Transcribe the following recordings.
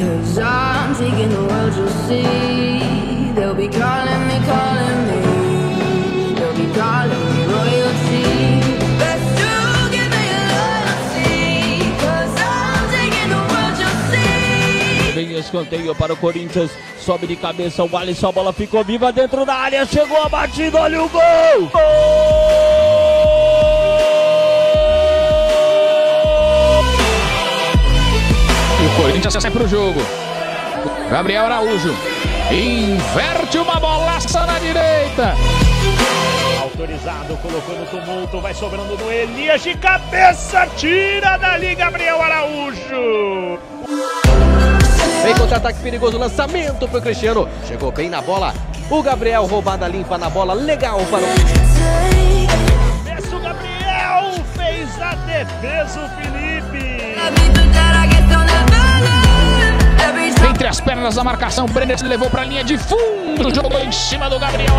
'Cause I'm taking the world, you'll see. They'll be calling me, calling me. They'll be calling me royalty. Vem escanteio para o Corinthians, sobe de cabeça o Alisson, a bola ficou viva dentro da área, chegou a batida, olha o gol! Gol! E o Corinthians sai para o jogo. Gabriel Araújo inverte uma bolaça na direita. Autorizado, colocou no tumulto, vai sobrando do Elias de cabeça, tira dali Gabriel Araújo. Vem contra-ataque perigoso, lançamento pro Cristiano. Chegou bem na bola. O Gabriel roubada limpa na bola. Legal para o... Desce o Gabriel, fez a defesa o Felipe. Entre as pernas da marcação, Breno levou para a linha de fundo. Jogou em cima do Gabriel.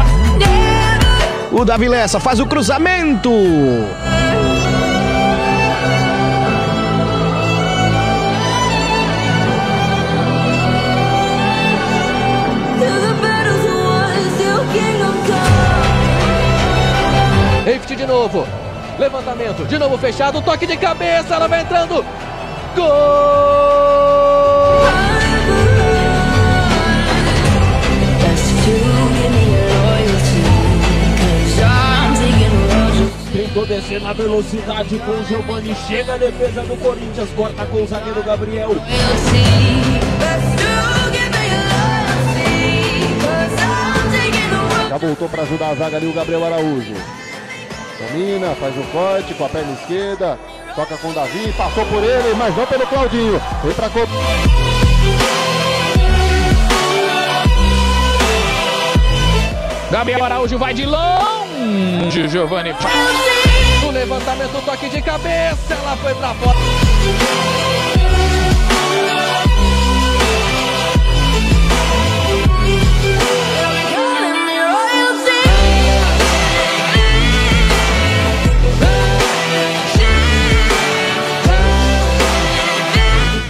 O Davi Lessa faz o cruzamento. De novo, levantamento, de novo fechado, toque de cabeça, ela vai entrando, gol! Tentou descer na velocidade com o Giovanni, chega a defesa do Corinthians, corta com o zagueiro Gabriel. Já voltou para ajudar a zaga ali o Gabriel Araújo. Domina, faz o corte com a perna esquerda, toca com o Davi, passou por ele, mas não pelo Claudinho. Vem pra cor. Gabriel Araújo vai de longe, Giovanni. No levantamento, toque de cabeça, ela foi pra fora.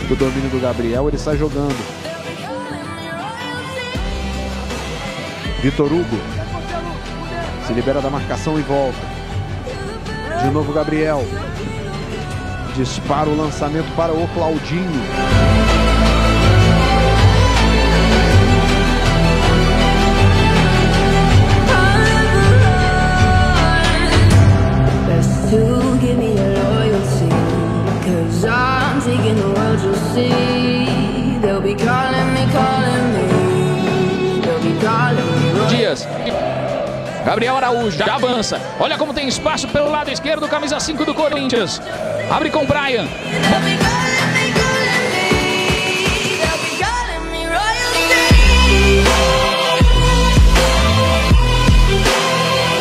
O domínio do Gabriel, ele sai jogando. Vitor Hugo se libera da marcação e volta. De novo Gabriel. Dispara o lançamento para o Claudinho. Dias, Gabriel Araújo já avança, olha como tem espaço pelo lado esquerdo, camisa 5 do Corinthians, abre com Brian.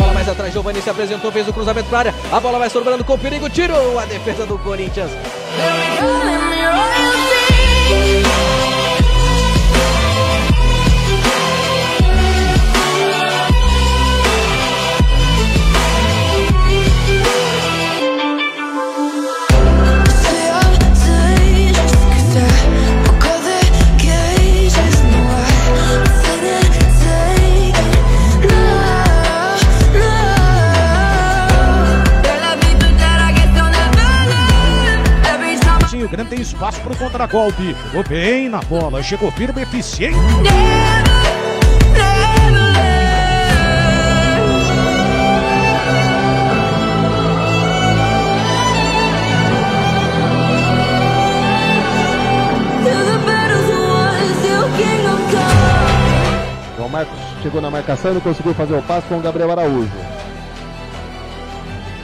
Bola mais atrás, Giovanni se apresentou, fez o cruzamento para a área, a bola vai sobrando com perigo, tirou a defesa do Corinthians. Tem espaço para o contragolpe. Chegou bem na bola, chegou firme, eficiente. O Marcos chegou na marcação e não conseguiu fazer o passe com o Gabriel Araújo.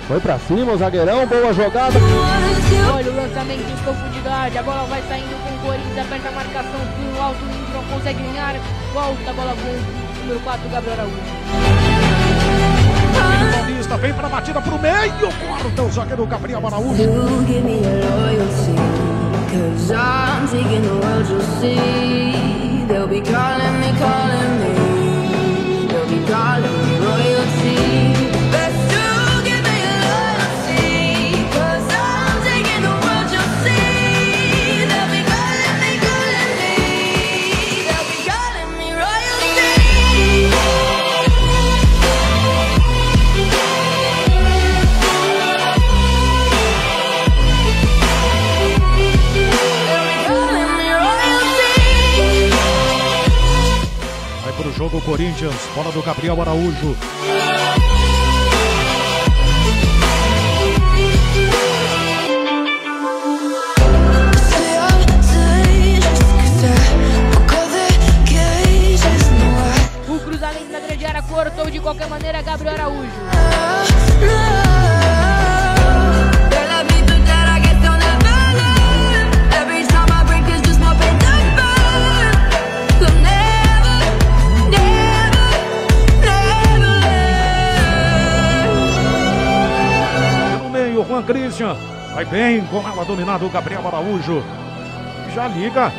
Foi pra cima o zagueirão, boa jogada. Olha o lançamento em profundidade, a bola vai saindo com o Corinthians, aperta a marcação, o alto não consegue ganhar, volta a bola com o número 4, Gabriel Araújo. Vem pra batida pro meio, corta o zagueiro Gabriel Araújo. jogo, Corinthians, bola do Gabriel Araújo. O cruzamento da grande área cortou de qualquer maneira Gabriel Araújo. Cristiano vai bem com ela, dominado o Gabriel Araújo, já liga.